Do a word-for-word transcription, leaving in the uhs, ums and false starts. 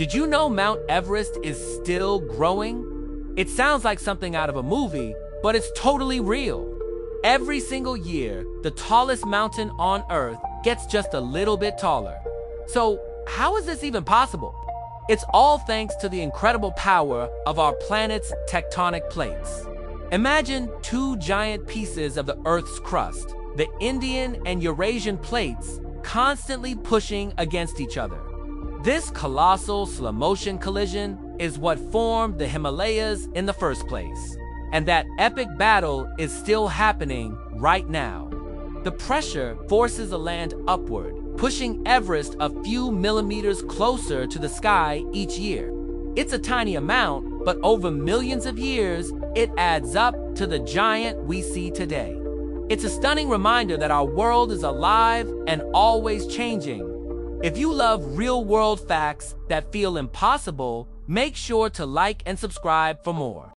Did you know Mount Everest is still growing? It sounds like something out of a movie, but it's totally real. Every single year, the tallest mountain on Earth gets just a little bit taller. So how is this even possible? It's all thanks to the incredible power of our planet's tectonic plates. Imagine two giant pieces of the Earth's crust, the Indian and Eurasian plates, constantly pushing against each other. This colossal slow-motion collision is what formed the Himalayas in the first place. And that epic battle is still happening right now. The pressure forces the land upward, pushing Everest a few millimeters closer to the sky each year. It's a tiny amount, but over millions of years, it adds up to the giant we see today. It's a stunning reminder that our world is alive and always changing. If you love real-world facts that feel impossible, make sure to like and subscribe for more.